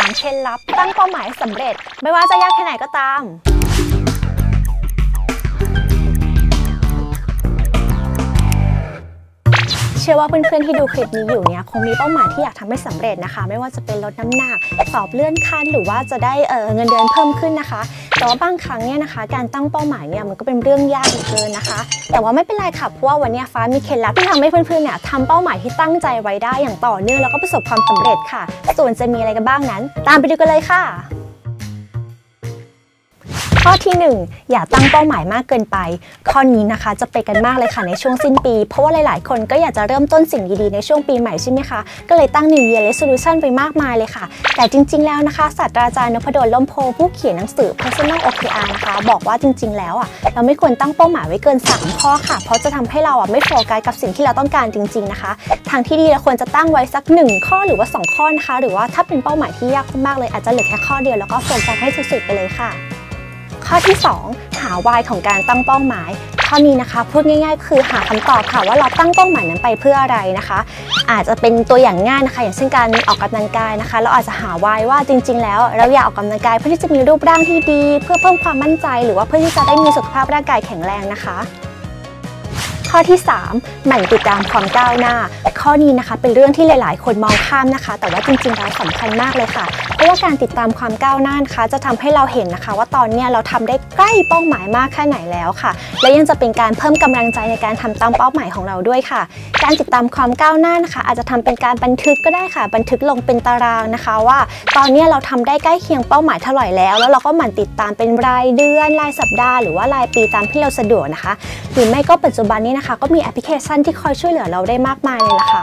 3 เคล็ดลับตั้งเป้าหมายสำเร็จไม่ว่าจะยากแค่ไหนก็ตามเชื่อว่าเพื่อนๆที่ดูคลิปนี้อยู่เนี่ยคงมีเป้าหมายที่อยากทำให้สำเร็จนะคะไม่ว่าจะเป็นลดน้ำหนักสอบเลื่อนขั้นหรือว่าจะได้เงินเดือนเพิ่มขึ้นนะคะแต่ว่าบางครั้งเนี่ยนะคะการตั้งเป้าหมายเนี่ยมันก็เป็นเรื่องยากเหลือเกินนะคะแต่ว่าไม่เป็นไรค่ะเพราะว่าวันนี้ฟ้ามีเคล็ดลับที่ทำให้เพื่อนๆเนี่ยทำเป้าหมายที่ตั้งใจไว้ได้อย่างต่อเนื่องแล้วก็ประสบความสำเร็จค่ะส่วนจะมีอะไรกันบ้างนั้นตามไปดูกันเลยค่ะข้อที่1อย่าตั้งเป้าหมายมากเกินไปข้อนี้นะคะจะเป็นกันมากเลยค่ะในช่วงสิ้นปีเพราะว่าหลายๆคนก็อยากจะเริ่มต้นสิ่งดีๆในช่วงปีใหม่ใช่ไหมคะก็เลยตั้ง New Year Resolution ไปมากมายเลยค่ะแต่จริงๆแล้วนะคะศาสตราจารย์นพดล ล่มโพผู้เขียนหนังสือ Personal OKR นะคะบอกว่าจริงๆแล้วอ่ะเราไม่ควรตั้งเป้าหมายไว้เกิน3ข้อค่ะเพราะจะทำให้เราอ่ะไม่โฟกัสกับสิ่งที่เราต้องการจริงๆนะคะทางที่ดีเราควรจะตั้งไว้สัก1ข้อหรือว่า2ข้อนะคะหรือว่าถ้าเป็นเป้าหมายที่ยากมากเลยอาจจะเหลือแค่ข้อเดียวแล้วก็โฟกัสให้สุดๆไปเลยค่ะข้อที่2หา why ของการตั้งเป้าหมายข้อนี้นะคะพูดง่ายๆคือหาคำตอบค่ะว่าเราตั้งเป้าหมายนั้นไปเพื่ออะไรนะคะอาจจะเป็นตัวอย่างง่ายนะคะอย่างเช่นการออกกำลังกายนะคะเราอาจจะหา why ว่าจริงๆแล้วเราอยากออกกำลังกายเพื่อที่จะมีรูปร่างที่ดีเพื่อเพิ่มความมั่นใจหรือว่าเพื่อที่จะได้มีสุขภาพร่างกายแข็งแรงนะคะข้อที่3หมั่นติดตามความก้าวหน้าข้อนี้นะคะเป็นเรื่องที่หลายๆคนมองข้ามนะคะแต่ว่าจริงๆแล้วสำคัญมากเลยค่ะเพราะว่าการติดตามความก้าวหน้านะคะจะทำให้เราเห็นนะคะว่าตอนนี้เราทำได้ใกล้เป้าหมายมากแค่ไหนแล้วค่ะและยังจะเป็นการเพิ่มกำลังใจในการทำตามเป้าหมายของเราด้วยค่ะการติดตามความก้าวหน้านะคะอาจจะทำเป็นการบันทึกก็ได้ค่ะบันทึกลงเป็นตารางนะคะว่าตอนนี้เราทำได้ใกล้เคียงเป้าหมายเท่าไหร่แล้วเราก็หมั่นติดตามเป็นรายเดือนรายสัปดาห์หรือว่ารายปีตามที่เราสะดวกนะคะหรือไม่ก็ปัจจุบันนี้ก็มีแอปพลิเคชันที่คอยช่วยเหลือเราได้มากมายเลยล่ะค่ะ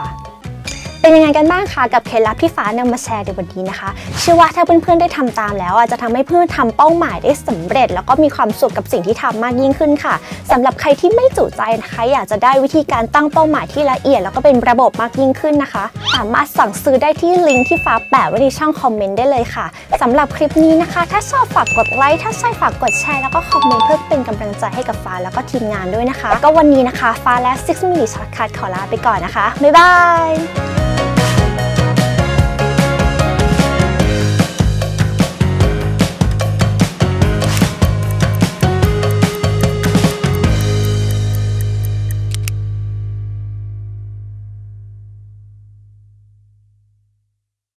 เป็นยังไงกันบ้างคะกับเคล็ดลับที่ฟ้านำมาแชร์ในวันนี้นะคะเชื่อว่าถ้าเพื่อนๆได้ทำตามแล้วจะทำให้เพื่อนทำเป้าหมายได้สำเร็จแล้วก็มีความสุขกับสิ่งที่ทำมากยิ่งขึ้นค่ะสำหรับใครที่ไม่จุใจนะคะอยากจะได้วิธีการตั้งเป้าหมายที่ละเอียดแล้วก็เป็นระบบมากยิ่งขึ้นนะคะสามารถสั่งซื้อได้ที่ลิงก์ที่ฟ้าแปะไว้ในช่องคอมเมนต์ได้เลยค่ะสำหรับคลิปนี้นะคะถ้าชอบฝากกดไลค์ถ้าใช่ฝากกดแชร์แล้วก็คอมเมนต์เพื่อเป็นกำลังใจให้กับฟ้าแล้วก็ทีมงานด้วยนะคะก็วันนี้นะคะฟ้าและ 6 Minute Shortcut ขอลาไปก่อนนะคะบ๊ายบาย